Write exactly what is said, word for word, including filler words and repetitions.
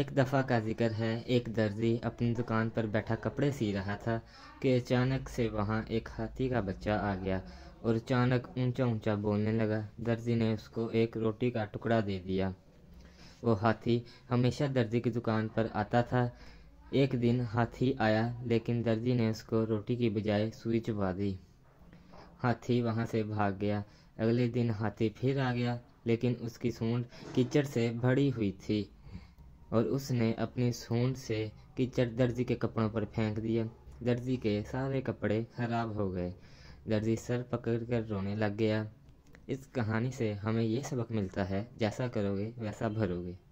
एक दफ़ा का जिक्र है, एक दर्जी अपनी दुकान पर बैठा कपड़े सी रहा था कि अचानक से वहाँ एक हाथी का बच्चा आ गया और अचानक ऊंचा ऊंचा बोलने लगा। दर्जी ने उसको एक रोटी का टुकड़ा दे दिया। वो हाथी हमेशा दर्जी की दुकान पर आता था। एक दिन हाथी आया, लेकिन दर्जी ने उसको रोटी की बजाय सुई चुबा दी। हाथी वहाँ से भाग गया। अगले दिन हाथी फिर आ गया, लेकिन उसकी सूंड कीचड़ से भरी हुई थी और उसने अपनी सूंड से कीचड़ दर्जी के कपड़ों पर फेंक दिया। दर्जी के सारे कपड़े खराब हो गए। दर्जी सर पकड़कर रोने लग गया। इस कहानी से हमें ये सबक मिलता है, जैसा करोगे वैसा भरोगे।